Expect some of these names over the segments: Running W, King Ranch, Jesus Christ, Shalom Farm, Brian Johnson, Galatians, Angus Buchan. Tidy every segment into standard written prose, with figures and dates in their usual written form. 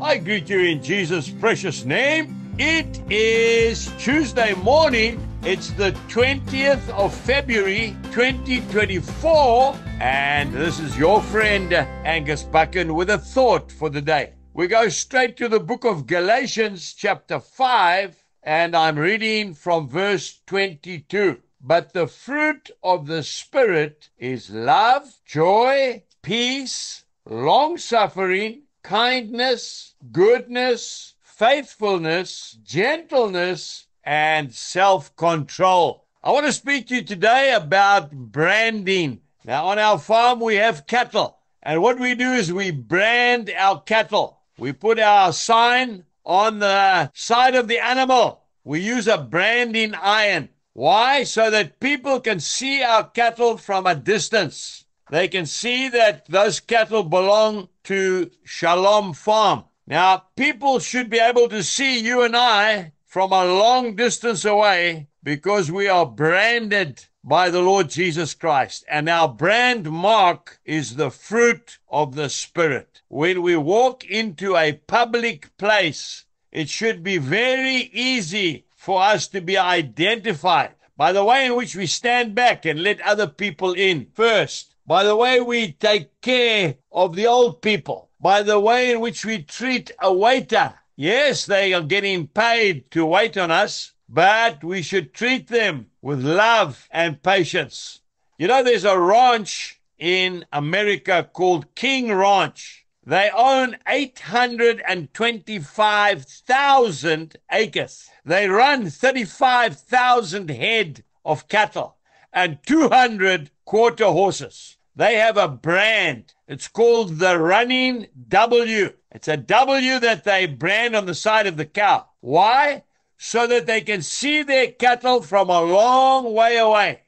I greet you in Jesus' precious name. It is Tuesday morning. It's the 20th of February, 2024. And this is your friend, Angus Buchan, with a thought for the day. We go straight to the book of Galatians, chapter 5, and I'm reading from verse 22. But the fruit of the Spirit is love, joy, peace, long-suffering, kindness, goodness, faithfulness, gentleness, and self-control. I want to speak to you today about branding. Now, on our farm, we have cattle. And what we do is we brand our cattle. We put our sign on the side of the animal. We use a branding iron. Why? So that people can see our cattle from a distance. They can see that those cattle belong to Shalom Farm. Now, people should be able to see you and I from a long distance away because we are branded by the Lord Jesus Christ. And our brand mark is the fruit of the Spirit. When we walk into a public place, it should be very easy for us to be identified by the way in which we stand back and let other people in first, by the way we take care of the old people, by the way in which we treat a waiter. Yes, they are getting paid to wait on us, but we should treat them with love and patience. You know, there's a ranch in America called King Ranch. They own 825,000 acres. They run 35,000 head of cattle and 200 quarter horses. They have a brand. It's called the Running W. It's a W that they brand on the side of the cow. Why? So that they can see their cattle from a long way away.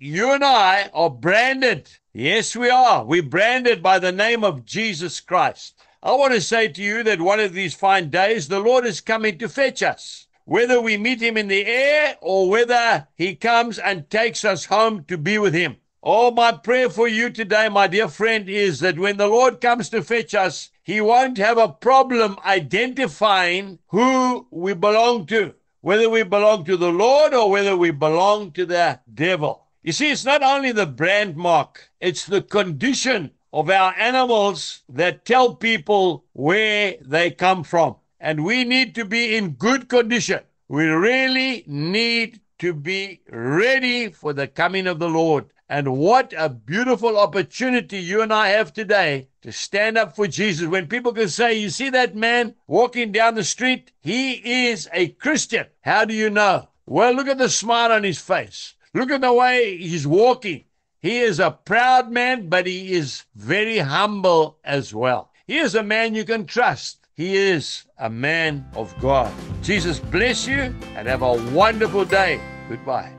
You and I are branded. Yes, we are. We're branded by the name of Jesus Christ. I want to say to you that one of these fine days, the Lord is coming to fetch us. Whether we meet him in the air or whether he comes and takes us home to be with him. Oh, my prayer for you today, my dear friend, is that when the Lord comes to fetch us, he won't have a problem identifying who we belong to, whether we belong to the Lord or whether we belong to the devil. You see, it's not only the brand mark, it's the condition of our animals that tell people where they come from. And we need to be in good condition. We really need to be ready for the coming of the Lord. And what a beautiful opportunity you and I have today to stand up for Jesus. When people can say, you see that man walking down the street? He is a Christian. How do you know? Well, look at the smile on his face. Look at the way he's walking. He is a proud man, but he is very humble as well. He is a man you can trust. He is a man of God. Jesus bless you and have a wonderful day. Goodbye.